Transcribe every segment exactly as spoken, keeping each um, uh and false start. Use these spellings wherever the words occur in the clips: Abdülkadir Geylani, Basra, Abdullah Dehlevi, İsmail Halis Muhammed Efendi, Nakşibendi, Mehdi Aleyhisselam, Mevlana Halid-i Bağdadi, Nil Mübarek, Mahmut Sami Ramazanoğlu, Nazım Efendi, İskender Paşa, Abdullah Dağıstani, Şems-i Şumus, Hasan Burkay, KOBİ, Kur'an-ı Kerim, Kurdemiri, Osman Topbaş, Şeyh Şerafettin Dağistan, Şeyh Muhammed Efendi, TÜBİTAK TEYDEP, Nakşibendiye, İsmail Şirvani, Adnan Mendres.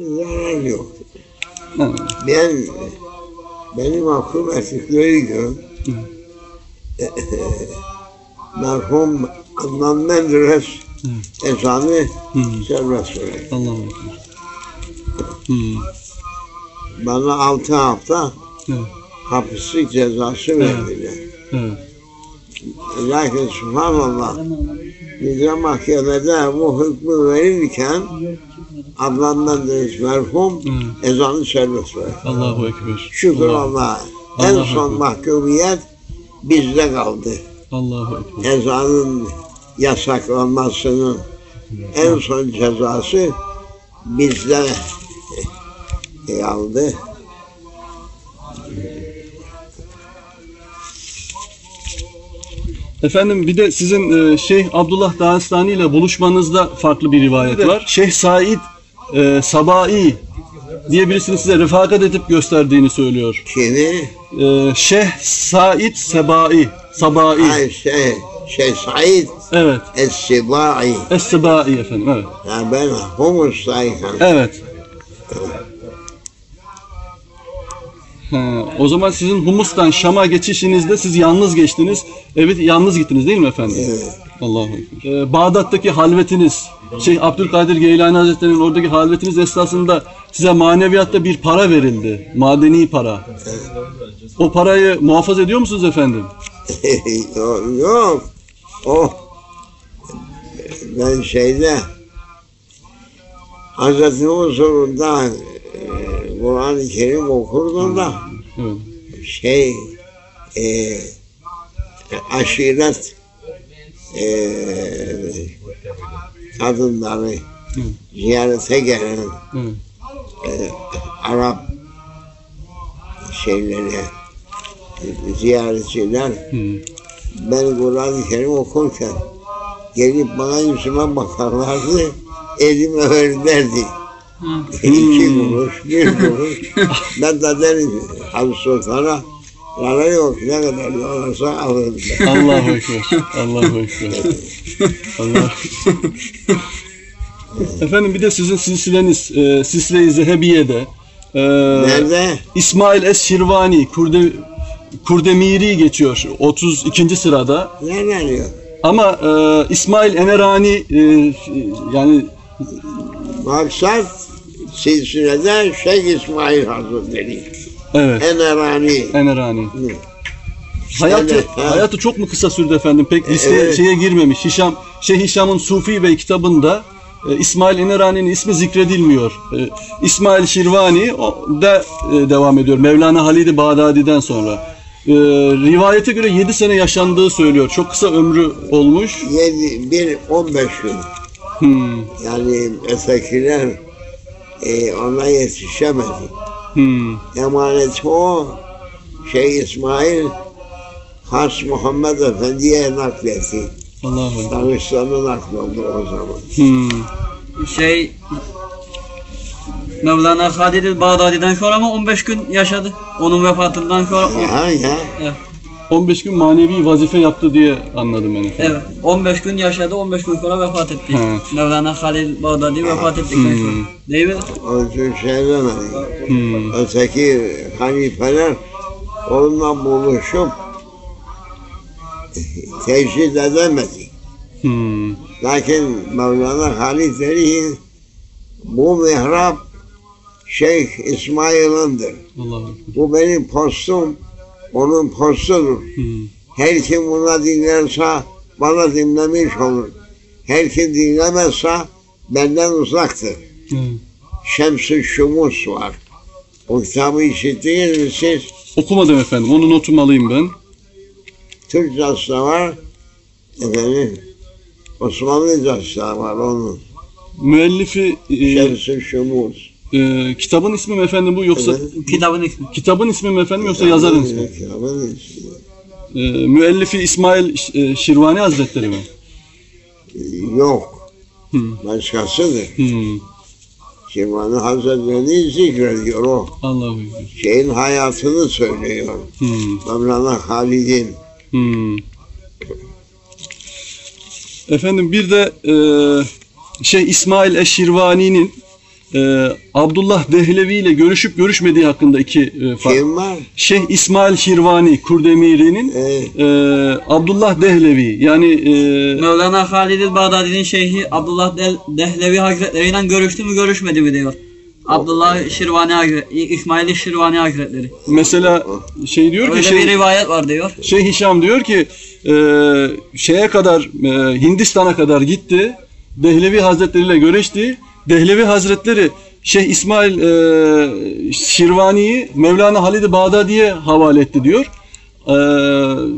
zarar yok. Evet. Ben, benim aklıma Şükrü'ye gidiyorum. Evet. Merhum Adnan Mendres evet. ezanı hmm. serbest bıraktı. Hmm. Bana altı hafta evet. hapislik cezası verdiler. Evet. Evet. Lakin subhanallah, bize mahkemede bu hükmü verirken Adnan Mendres merhum evet. ezanı serbest bıraktı. Allahu Ekber. Şükür Allah. Allah'a. En Allah son mahkumiyet bizde kaldı. Allahu Ekber. Ezanın yasaklanmasının en son cezası bizde kaldı. Efendim bir de sizin Şeyh Abdullah Dağıstani ile buluşmanızda farklı bir rivayet evet. var. Şeyh Said es-Sibai diye birisini size refakat edip gösterdiğini söylüyor. Kimi? Ee, Şeyh Said Sebai. Sabai. Hayır, şey, Şeyh Said evet. es-Sibai. Es-Sibai efendim, evet. Ya ben Humus'tayken. Evet. Ha, o zaman sizin Humus'tan Şam'a geçişinizde siz yalnız geçtiniz. Evet, yalnız gittiniz değil mi efendim? Evet. Allah'u ekber. Ee, Bağdat'taki halvetiniz, Şeyh Abdülkadir Geylani Hazretleri'nin oradaki halvetiniz esnasında size maneviyatta bir para verildi. Madeni para. Evet. O parayı muhafaza ediyor musunuz efendim? Yok. Oh. Ben şeyde Hazreti Huzur'da Kur'an-ı Kerim okurdum da evet. şey e, aşiret e, kadınları evet. ziyarete gelen evet. e, Arap şeyleri ziyaretçiler evet. ben Kur'an-ı Kerim okurken gelip bana yüzüme bakarlardı, elimi överlerdi. İki kuruş, bir kuruş. Ben de derim Hacı Sultan'a, para yok, ne kadar da olursa alırım. Allahu Ekber, Allahu Ekber. Allah. Efendim bir de sizin silsileniz e, Sisleyi Zehebiye'de. E, Nerede? İsmail Şirvani, Kurde, Kurdemiri geçiyor otuz ikinci sırada. Nerede diyor? Ama e, İsmail Enerani e, yani... Maksat silsileden Şeyh İsmail Hazretleri. Evet. Enerani. Enerani. Hayatı, evet. hayatı çok mu kısa sürdü efendim? Pek listeye evet. şeye girmemiş. Hişam, Şeyh Hişam'ın Sufi Bey kitabında e, İsmail Enerani'nin ismi zikredilmiyor. E, İsmail Şirvani o da e, devam ediyor. Mevlana Halid-i Bağdadi'den sonra. E, rivayete göre yedi sene yaşandığı söylüyor. Çok kısa ömrü olmuş. Yedi, bir on beş gün. Hmm. Yani ötekiler e, ona yetişemedi. Hmm. Emaneti o Şeyh İsmail Halis Muhammed Efendi'ye nakletti. Dağistan'a nakloldu o zaman. Hmm. Şey Mevlana Halid-i Bağdadi'den sonra ama on beş gün yaşadı. Onun vefatından sonra. Ya, ya. Evet. on beş gün manevi vazife yaptı diye anladım ben efendim. Evet, on beş gün yaşadı, on beş gün sonra vefat etti. Evet. Mevlana Halid-i Bağdadi vefat etti. Hmm. Değil mi? Onun için şey demedik. Hmm. Öteki halifeler onunla buluşup tecrid edemedi. Hmm. Lakin Mevlana Halid dedi bu mihrap Şeyh İsmail'ındır. Bu benim postum. Onun postudur. Hmm. Her kim buna dinlerse bana dinlemiş olur. Her kim dinlemezse benden uzaktır. Hmm. Şems-i Şumus var. O kitabı işittiniz mi siz? Okumadım efendim. Onu notumu alayım ben. Türkçesi de var. Efendim, Osmanlıcası da var onun. Müellifi... E... Şems-i Şumus. Ee, kitabın ismi mi efendim bu yoksa evet. kitabın ismi kitabın ismi mi efendim yoksa kitabın yazarın ismi? Kitabın ismi. Ee, müellifi İsmail Şirvani Hazretleri mi? Yok. Hmm. Başkasıdır. Hmm. Şirvani Hazretleri zikrediyor o. Allah'u ekber. Şeyin hayatını söylüyor. Hmm. Mevlana Halid'in. Hmm. Efendim bir de e, şey İsmail Şirvani'nin e, Abdullah Dehlevi ile görüşüp görüşmediği hakkında iki e, fark. Kim var? Şeyh İsmail Şirvani, Kurdemiri'nin evet. e, Abdullah Dehlevi, yani e, Mevlana Halid-i Bağdadi'nin şeyhi Abdullah Dehlevi Hazretleri'yle görüştü mü görüşmedi mi diyor. Abdullah Şirvani Hazretleri, İsmail Şirvani Hazretleri. Mesela şey diyor öyle ki, öyle bir rivayet var diyor. Şeyh Hişam diyor ki e, şeye kadar, e, Hindistan'a kadar gitti. Dehlevi Hazretleri ile görüştü. Dehlevi Hazretleri Şeyh İsmail e, Şirvani'yi Mevlana Halid-i Bağdadi'ye havale etti diyor. E, tamam.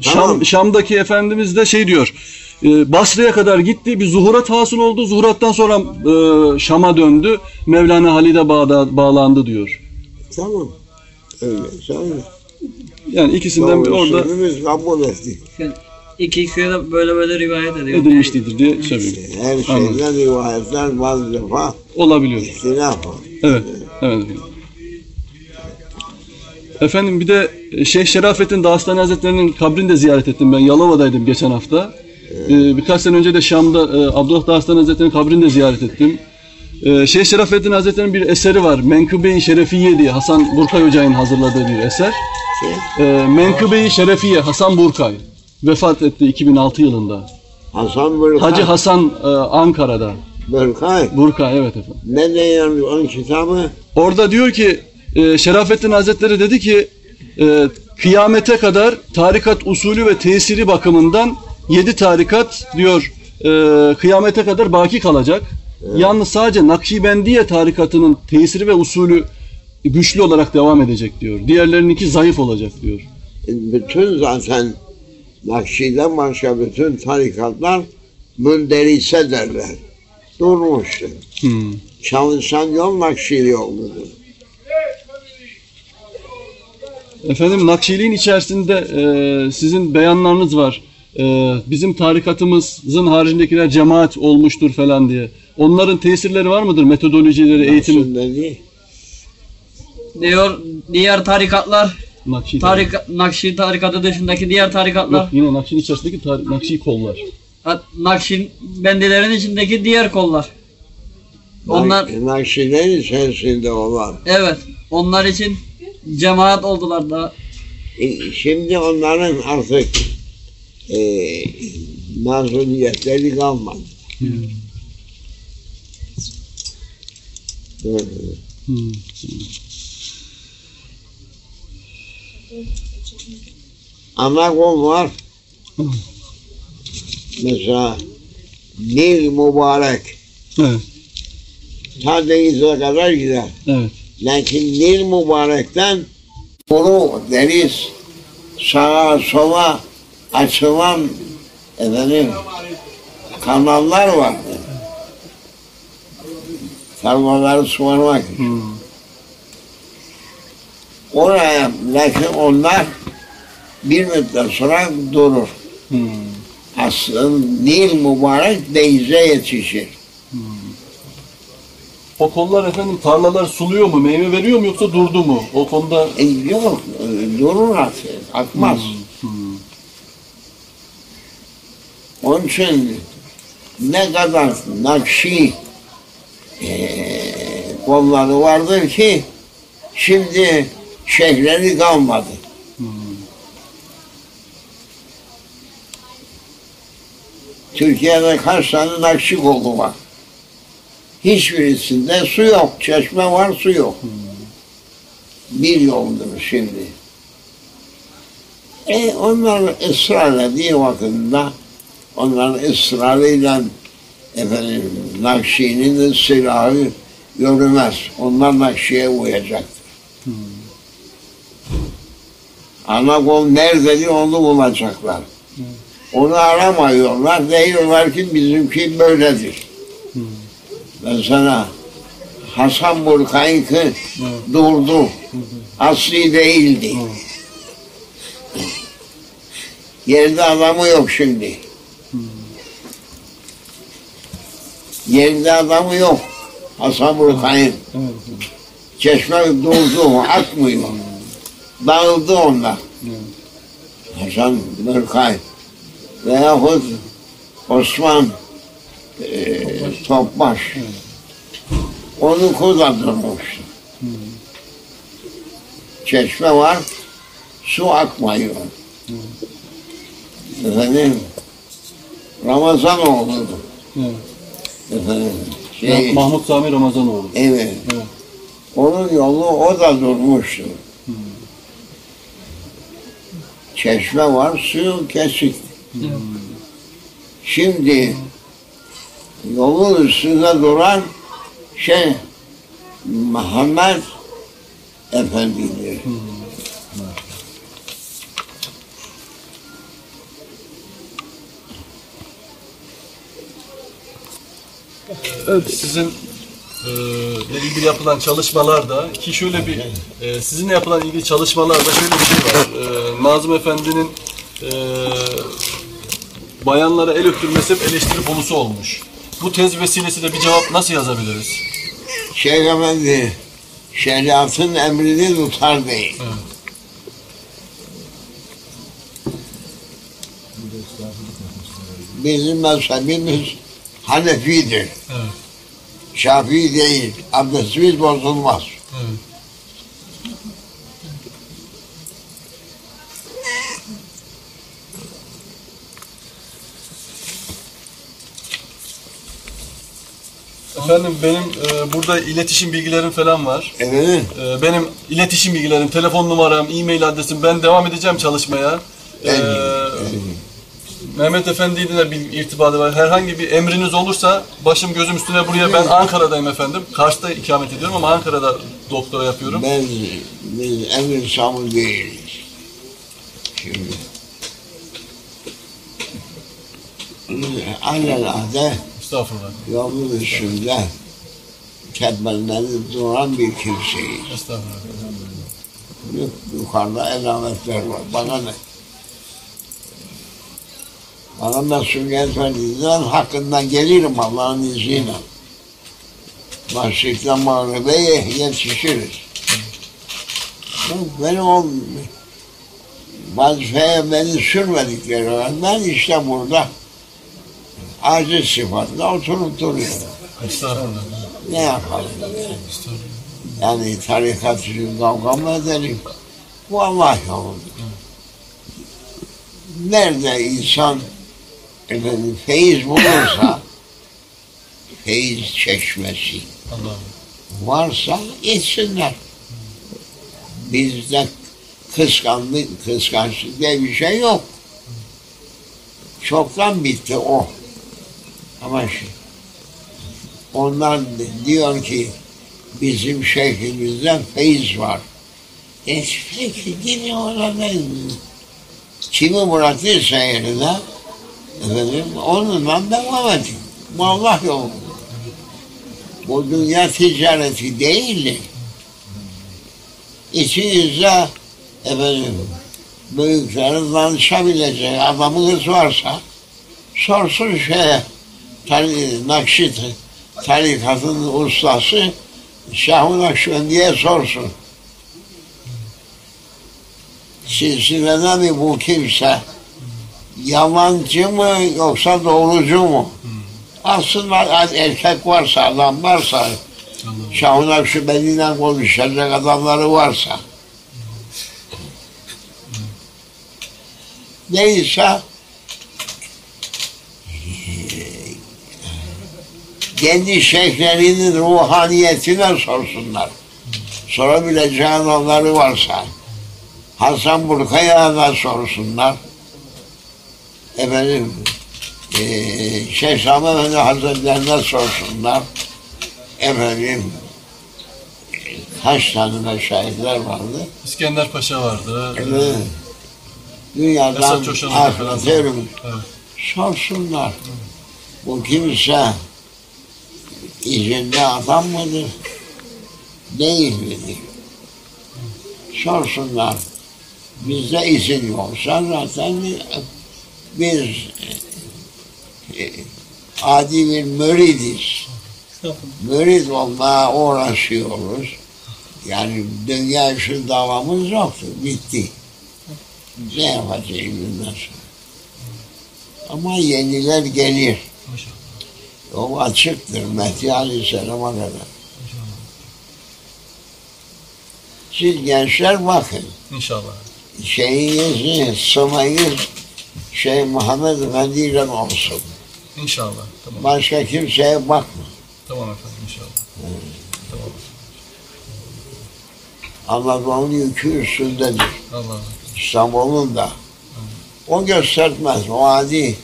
Şam, Şam'daki Efendimiz de şey diyor. Basra'ya kadar gitti, bir zuhurat hasıl oldu. Zuhurattan sonra e, Şam'a döndü. Mevlana Halid'e bağda, bağlandı diyor. Tamam. Öyle. Öyle. Yani ikisinden tamam, bir orada. Yani iki ikisiye de böyle böyle rivayet ediyor. Edilmiştir diye söylüyorum. Her şeyden rivayetler bazı defa olabiliyor. İhtilaf var. Evet. Evet. Efendim bir de Şeyh Şerafettin Dağistan Hazretleri'nin kabrini de ziyaret ettim ben. Yalova'daydım geçen hafta. Ee, birkaç sene önce de Şam'da e, Abdullah Dağıstani Hazretleri'nin kabrini de ziyaret ettim. Ee, Şeyh Şerafettin Hazretleri'nin bir eseri var. Menkıbe-i Şerefiye diye Hasan Burkay Hoca'nın hazırladığı bir eser. Ee, Menkıbe-i Şerefiye, Hasan Burkay. Vefat etti iki bin altı yılında. Hasan Burkay. Hacı Hasan e, Ankara'da. Burkay. Burkay, evet efendim. Ne diyor onun kitabı? Orada diyor ki e, Şerafettin Hazretleri dedi ki e, kıyamete kadar tarikat usulü ve tesiri bakımından yedi tarikat diyor e, kıyamete kadar baki kalacak. Evet. Yalnız sadece Nakşibendiye tarikatının tesiri ve usulü güçlü olarak devam edecek diyor. Diğerlerininki zayıf olacak diyor. Bütün zaten Nakşi'den başka bütün tarikatlar münderise derler. Durmuştur. Hmm. Çalışan yol Nakşili yoludur. Efendim Nakşiliğin içerisinde e, sizin beyanlarınız var. Bizim tarikatımızın haricindekiler cemaat olmuştur falan diye. Onların tesirleri var mıdır? Metodolojileri, eğitim? Diyor diğer tarikatlar, Nakşi, tarika, Nakşi tarikatı dışındaki diğer tarikatlar. Yok, yine Nakşi'nin içerisindeki tar Nakşi kollar. Nakşibendilerin içindeki diğer kollar. Onlar Nakşi'nin içerisinde olan. Evet. Onlar için cemaat oldular da. E, şimdi onların artık Ee, mazlumiyetleri kalmadı. Hmm. Hmm. Hmm. Ana kol var. Hmm. Mesela Nil Mübarek. Evet. Ta denize kadar gider. Evet. Lakin Nil Mübarek'ten kuru deniz sağa sola açılan efendim kanallar vardı. Tarlaları suvarmak için. Hmm. Oraya, lakin onlar bir müddet sonra durur. Hmm. Aslında Nil Mübarek denize yetişir. Hmm. O kollar efendim tarlalar suluyor mu, meyve veriyor mu yoksa durdu mu? O konuda... E, yok, durur artık, akmaz. Hmm. Onun için ne kadar nakşi e, kolları vardır ki şimdi şehirleri kalmadı. Hmm. Türkiye'de kaç tane nakşi kolu var? Hiçbirisinde su yok, çeşme var, su yok. Hmm. Bir yoldur şimdi. E onlar ısrarla diye vakında onların ısrarıyla efendim Nakşi'nin silahı yürümez. Onlar Nakşi'ye uyacaktır. Hmm. Ana kol nerede diye onu bulacaklar. Hmm. Onu aramıyorlar. Diyorlar ki bizimki böyledir. Hmm. Mesela Hasan Burkay'ın ki hmm. durdu. Hmm. Asli değildi. Hmm. Yerde adamı yok şimdi. Yerinde adamı yok. Hasan Burkay'ın. Evet, evet. Çeşme durdu, atmıyor. Dağıldı onlar. Evet. Hasan Burkay. Veyahut Osman e, Topbaş. Evet. onu kullandırmıştım. Hmm. Çeşme var, su akmıyor. Hmm. Efendim, Ramazanoğlu. Hmm. Efendim, şey, Mahmut Sami Ramazanoğlu. Evet. Evet. Onun yolu o da durmuştu. Hmm. Çeşme var, suyu kesik. Hmm. Şimdi yolun üstünde duran şey Muhammed Efendi'dir. Hmm. Evet, sizin e, ile ilgili yapılan çalışmalarda ki şöyle bir e, sizinle yapılan ilgili çalışmalarda şöyle bir şey var. E, Nazım Efendi'nin e, bayanlara el öptürmesi hep eleştiri konusu olmuş. Bu tez vesilesiyle bir cevap nasıl yazabiliriz? Şeyh Efendi, şeriatın emrini tutar değil. Evet. Bizim mezhebimiz Hanefi'dir. Evet. Şafii değil. Abdestimiz bozulmaz. Evet. Efendim benim e, burada iletişim bilgilerim falan var. Evet. E, benim iletişim bilgilerim, telefon numaram, e-mail adresim. Ben devam edeceğim çalışmaya. E, evet. Mehmet Efendi'yle de bir irtibatı var. Herhangi bir emriniz olursa başım gözüm üstüne buraya. Ben Ankara'dayım efendim. Kars'ta ikamet ediyorum ama Ankara'da doktora yapıyorum. Ben, biz emir sahibi değiliz. Şimdi. Alelade estağfurullah. Yolun üstünde tedbirleri duran bir kimseyiz. Estağfurullah. Yukarıda elametler var. Bana ne? Bana da sünnet verdiğinden hakkından gelirim Allah'ın izniyle. Başlıkla mağribeye yetişiriz. Benim o vazifeye beni sürmedikleri var. Ben işte burada aciz sıfatla oturup duruyorum. Ne yapalım? Yani tarikat için kavga mı edelim? Bu Allah yolunda. Nerede insan efendim, feyiz bulursa, feyiz çeşmesi varsa içsinler. Bizde kıskanlık, kıskançlık diye bir şey yok. Çoktan bitti o. Ama onlar diyor ki bizim şeyhimizden feyiz var. E peki yine ona benziyor. Kimi bıraktıysa yerine, efendim, onunla devam edin. Bu Allah yolunda. Bu dünya ticareti değildi. İçinizde efendim, büyüklerin danışabileceği adamınız varsa sorsun şeye, tari, Nakşi tarikatının ustası Şeyh-i Nakşibendiye sorsun. Silsilede mi bu kimse? Yalancı mı yoksa doğrucu mu? Hmm. Aslında erkek varsa, adam varsa, Şeyh-i Nakşibendi'yle konuşacak adamları varsa. Hmm. Neyse, kendi şeyhlerinin ruhaniyetine sorsunlar. Sorabileceği adamları varsa. Hasan Burkay'a da sorsunlar. Efendim, e, Şeyh Sami Efendi Hazretleri'ne sorsunlar. Efendim, e, kaç tane şahitler vardı? İskender Paşa vardı. Evet. Dünyadan aferin. Evet. Sorsunlar. Evet. Bu kimse izinde adam mıdır? Değil midir? Sorsunlar. Bizde izin yoksa zaten biz e, adi bir müridiz. Mürid olmaya uğraşıyoruz. Yani dünya işi davamız yoktu, bitti. Ne yapacağız bunlar? Ama yeniler gelir. O açıktır Mehdi Aleyhisselam'a kadar. siz gençler bakın. İnşallah. Şeyinizi, sımayız Şeyh Muhammed Efendi ile olsun. İnşallah. Tamam. Başka kimseye bakma. Tamam efendim, inşallah. Evet. Tamam. Anadolu'nun yükü üstündedir. Allah. İstanbul'un da. O göstermez, o adi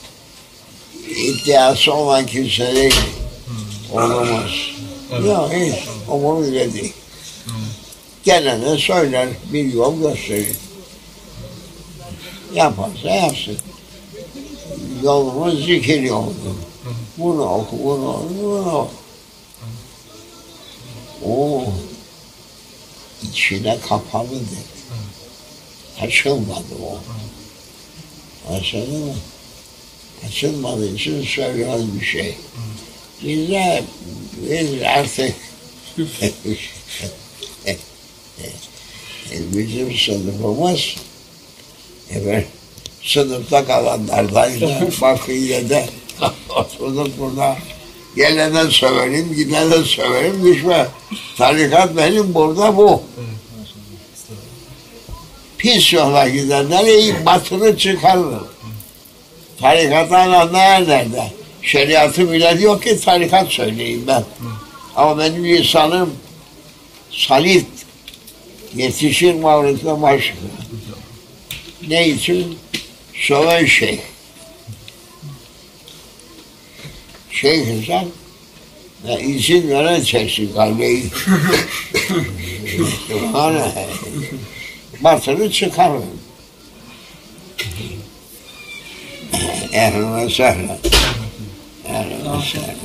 iddiası olan kimse değil. Hmm. Olamaz. Evet. Yok hiç, evet. O bunu bile değil. Hmm. Gelene söyler, bir yol gösterir. Yaparsa yapsın. Yolumuz zikir yoldur. Hmm. Bunu oku, bunu oku, bunu oku. Hmm. Oo, içine kapalıdır. Hmm. Açılmadı o. Hmm. Açıldı mı? Açılmadığı için söylemez bir şey. Biz de biz artık bizim sınıfımız evet, sınıfta kalanlardan da fakiyede oturduk burada. Gelene söverim, gidene söverim, düşme. Tarikat benim burada bu. Pis yola gidenler iyi batını çıkarır. Tarikatlarla nerede? Şeriatı bile yok ki tarikat söyleyeyim ben. Hı. Ama benim insanım salit, yetişir mavretine başlıyor. Ne için? Söven şeyh. Şeyh Hişam ve izin veren çeksin kalbeyi. Batını çıkarır. Ehl-i Mesih'le. Ehl-i Mesih'le.